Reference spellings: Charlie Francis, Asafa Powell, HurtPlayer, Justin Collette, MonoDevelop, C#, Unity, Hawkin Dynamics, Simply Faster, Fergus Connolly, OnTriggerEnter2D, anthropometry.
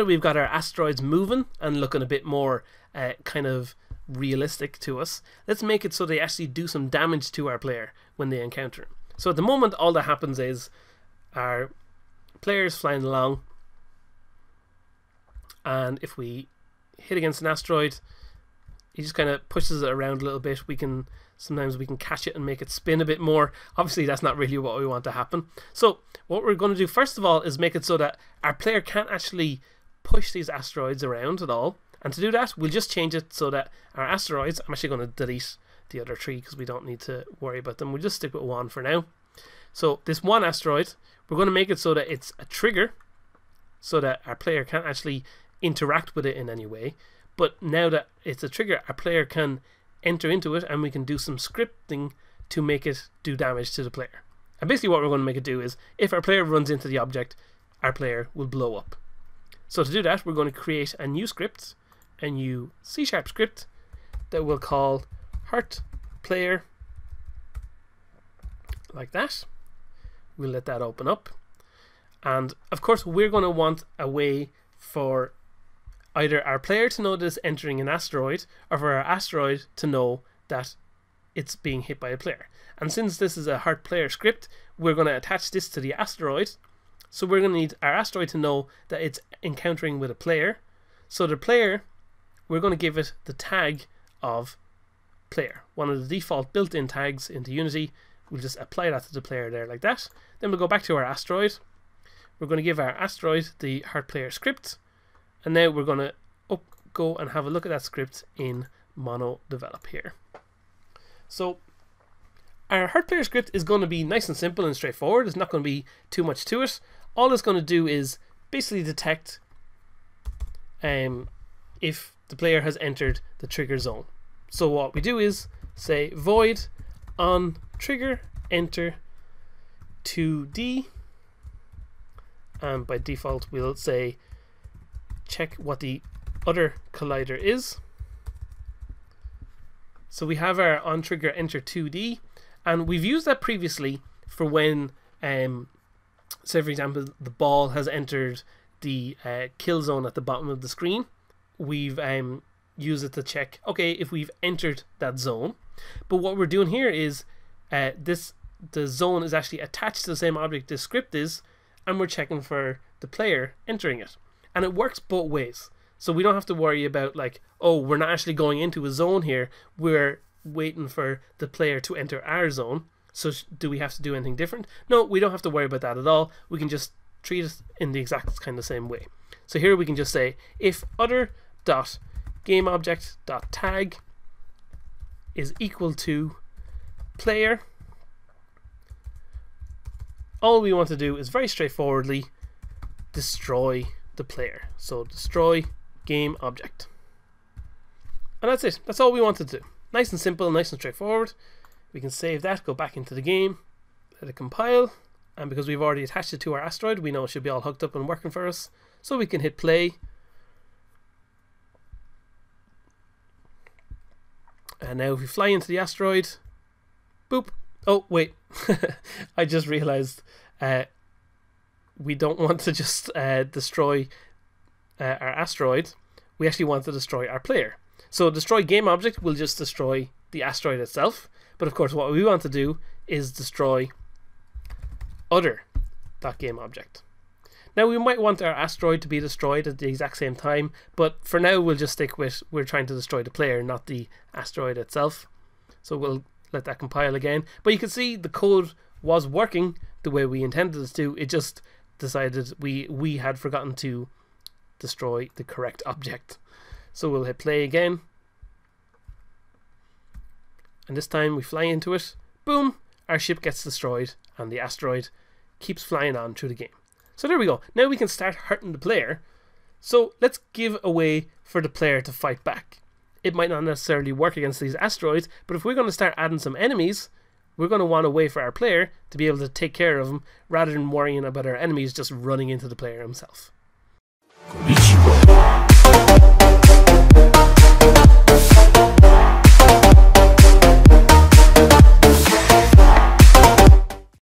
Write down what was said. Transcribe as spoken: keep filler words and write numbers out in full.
here we've got our asteroids moving and looking a bit more uh, kind of realistic to us. Let's make it so they actually do some damage to our player when they encounter him. So at the moment all that happens is our player's flying along, and if we hit against an asteroid, he just kind of pushes it around a little bit. We can sometimes we can catch it and make it spin a bit more. Obviously that's not really what we want to happen. So what we're going to do first of all is make it so that our player can't actually push these asteroids around at all. And to do that, we'll just change it so that our asteroids, I'm actually going to delete the other three because we don't need to worry about them. We'll just stick with one for now. So this one asteroid, we're going to make it so that it's a trigger, so that our player can't actually interact with it in any way. But now that it's a trigger, our player can enter into it and we can do some scripting to make it do damage to the player. And basically what we're going to make it do is, if our player runs into the object, our player will blow up. So to do that, we're going to create a new script, a new C sharp script that we'll call HurtPlayer, like that. We'll let that open up. And of course we're going to want a way for either our player to know that it's entering an asteroid, or for our asteroid to know that it's being hit by a player. And since this is a HurtPlayer script, we're going to attach this to the asteroid. So we're going to need our asteroid to know that it's encountering with a player. So the player, we're going to give it the tag of player, one of the default built-in tags into Unity. We'll just apply that to the player there like that. Then we'll go back to our asteroid. We're going to give our asteroid the HurtPlayer script. And now we're going to up, go and have a look at that script in MonoDevelop here. So our HurtPlayer script is going to be nice and simple and straightforward. There's not going to be too much to it. All it's going to do is basically detect um, if the player has entered the trigger zone. So what we do is say void on trigger enter two D, and by default we'll say check what the other collider is. So we have our on trigger enter two D, and we've used that previously for when, um, say for example, the ball has entered the uh, kill zone at the bottom of the screen. We've um, used it to check, okay, if we've entered that zone. But what we're doing here is uh, this the zone is actually attached to the same object this script is, and we're checking for the player entering it. And it works both ways, so we don't have to worry about like, oh, we're not actually going into a zone here, we're waiting for the player to enter our zone, so do we have to do anything different? No, we don't have to worry about that at all. We can just treat it in the exact kind of same way. So here we can just say if other dot game object dot tag is equal to player, all we want to do is very straightforwardly destroy the player. So destroy game object, and that's it. That's all we wanted to do. Nice and simple, nice and straightforward. We can save that, go back into the game, let it compile, and because we've already attached it to our asteroid, we know it should be all hooked up and working for us, so we can hit play, and now if we fly into the asteroid, boop, oh wait, I just realized uh, we don't want to just uh, destroy uh, our asteroid. We actually want to destroy our player. So destroy game object will just destroy the asteroid itself. But of course what we want to do is destroy other.game object. Now we might want our asteroid to be destroyed at the exact same time, but for now we'll just stick with we're trying to destroy the player, not the asteroid itself. So we'll let that compile again. But you can see the code was working the way we intended it to. It just decided we we had forgotten to destroy the correct object. So we'll hit play again, and this time we fly into it, boom, our ship gets destroyed, and the asteroid keeps flying on through the game. So there we go. Now we can start hurting the player. So let's give a way for the player to fight back. It might not necessarily work against these asteroids, but if we're going to start adding some enemies, we're going to want a way for our player to be able to take care of him, rather than worrying about our enemies just running into the player himself.